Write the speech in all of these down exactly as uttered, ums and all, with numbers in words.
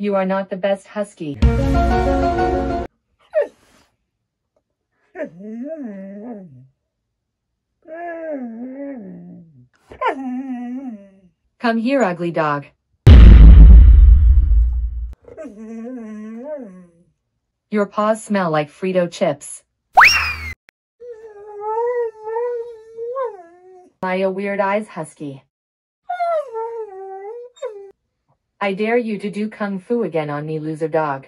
You are not the best husky. Come here, ugly dog. Your paws smell like Frito chips. Maya Weird Eyes Husky. I dare you to do kung fu again on me, loser dog.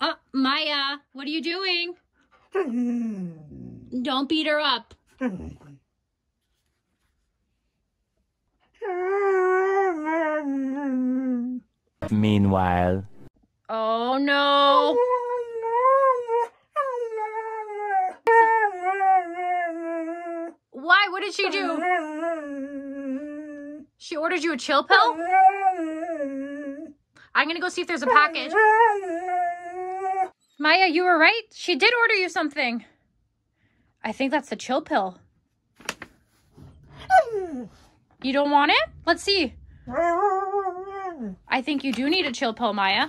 Uh, Maya, what are you doing? Don't beat her up. Meanwhile. Oh no! Why? What did she do? She ordered you a chill pill? I'm gonna go see if there's a package. Maya, you were right. She did order you something. I think that's the chill pill. You don't want it? Let's see. I think you do need a chill pill, Maya.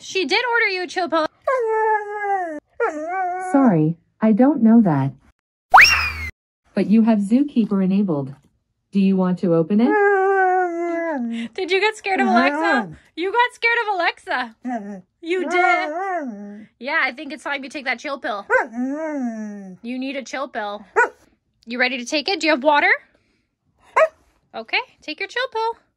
She did order you a chill pill. Sorry, I don't know that. But you have Zookeeper enabled. Do you want to open it? Did you get scared of Alexa? You got scared of Alexa. You did. Yeah, I think it's time you take that chill pill. You need a chill pill. You ready to take it? Do you have water? Okay, take your chill pill.